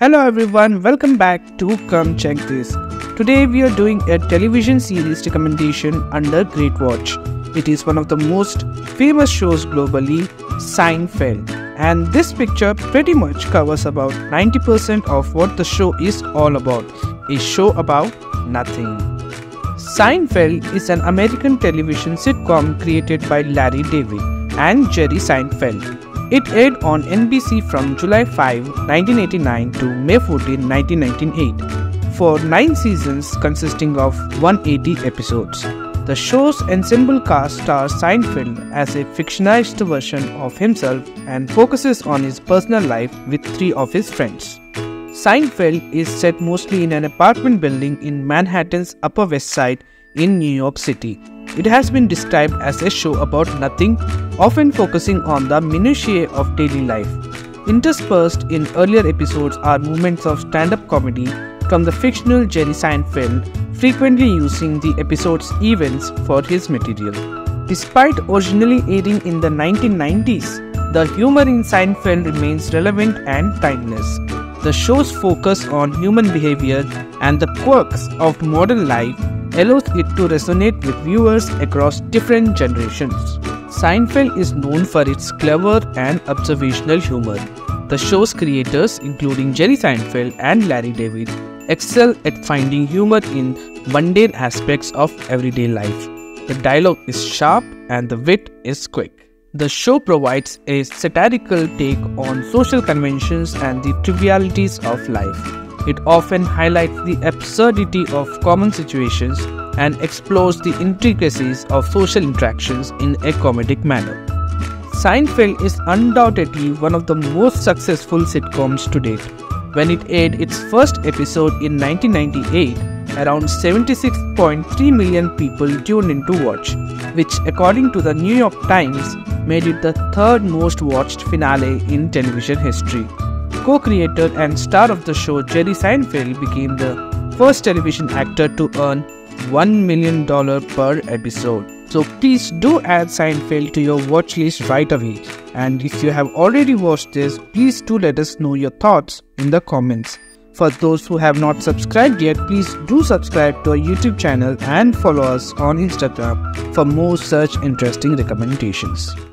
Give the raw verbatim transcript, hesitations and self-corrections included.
Hello everyone, welcome back to Come Check This. Today we are doing a television series recommendation under Great Watch. It is one of the most famous shows globally, Seinfeld. And this picture pretty much covers about ninety percent of what the show is all about. A show about nothing. Seinfeld is an American television sitcom created by Larry David and Jerry Seinfeld. It aired on N B C from July fifth nineteen eighty-nine to May fourteenth nineteen ninety-eight for nine seasons consisting of one hundred eighty episodes. The show's ensemble cast stars Seinfeld as a fictionalized version of himself and focuses on his personal life with three of his friends. Seinfeld is set mostly in an apartment building in Manhattan's Upper West Side in New York City. It has been described as a show about nothing, often focusing on the minutiae of daily life. Interspersed in earlier episodes are moments of stand-up comedy from the fictional Jerry Seinfeld, frequently using the episode's events for his material. Despite originally airing in the nineteen nineties, the humor in Seinfeld remains relevant and timeless. The show's focus on human behavior and the quirks of modern life allows it to resonate with viewers across different generations. Seinfeld is known for its clever and observational humor. The show's creators, including Jerry Seinfeld and Larry David, excel at finding humor in mundane aspects of everyday life. The dialogue is sharp and the wit is quick. The show provides a satirical take on social conventions and the trivialities of life. It often highlights the absurdity of common situations and explores the intricacies of social interactions in a comedic manner. Seinfeld is undoubtedly one of the most successful sitcoms to date. When it aired its first episode in nineteen ninety-eight, around seventy-six point three million people tuned in to watch, which, according to the New York Times, made it the third most watched finale in television history. Co-creator and star of the show Jerry Seinfeld became the first television actor to earn one million dollars per episode. So please do add Seinfeld to your watch list right away. And if you have already watched this, please do let us know your thoughts in the comments. For those who have not subscribed yet, please do subscribe to our YouTube channel and follow us on Instagram for more such interesting recommendations.